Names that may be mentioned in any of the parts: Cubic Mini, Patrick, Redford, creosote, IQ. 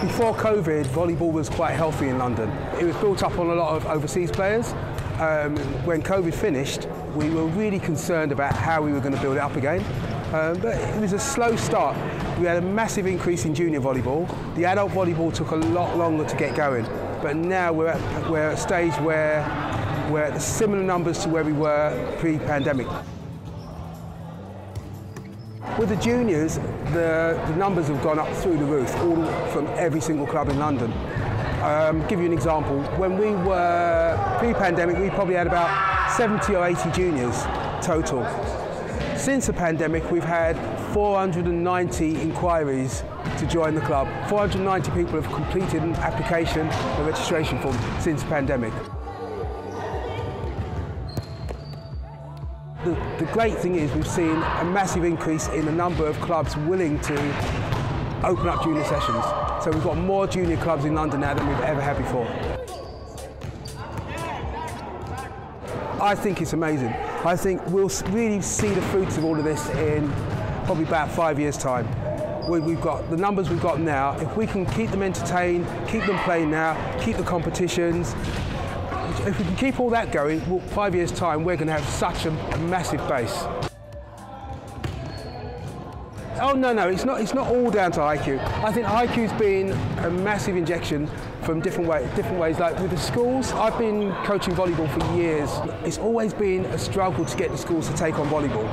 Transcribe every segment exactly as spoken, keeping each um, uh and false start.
Before COVID, volleyball was quite healthy in London. It was built up on a lot of overseas players. Um, when COVID finished, we were really concerned about how we were going to build it up again. Um, but it was a slow start. We had a massive increase in junior volleyball. The adult volleyball took a lot longer to get going. But now we're at, we're at a stage where we're at similar numbers to where we were pre-pandemic. With the juniors, the, the numbers have gone up through the roof, all from every single club in London. Um, give you an example, when we were pre-pandemic, we probably had about seventy or eighty juniors total. Since the pandemic, we've had four hundred and ninety inquiries to join the club. four hundred and ninety people have completed an application or registration form since the pandemic. The, the great thing is we've seen a massive increase in the number of clubs willing to open up junior sessions. So we've got more junior clubs in London now than we've ever had before. I think it's amazing. I think we'll really see the fruits of all of this in probably about five years' time. We've got the numbers we've got now. If we can keep them entertained, keep them playing now, keep the competitions, if we can keep all that going, well, five years' time, we're going to have such a, a massive base. Oh, no, no, it's not, it's not all down to I Q. I think I Q's been a massive injection from different, way, different ways. Like with the schools, I've been coaching volleyball for years. It's always been a struggle to get the schools to take on volleyball.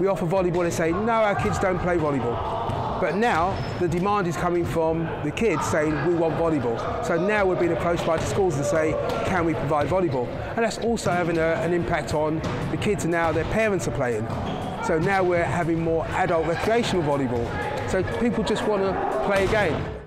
We offer volleyball, they say, no, our kids don't play volleyball. But now, the demand is coming from the kids saying, we want volleyball. So now we're being approached by the schools and say, can we provide volleyball? And that's also having a, an impact on the kids now, their parents are playing. So now we're having more adult recreational volleyball. So people just want to play a game.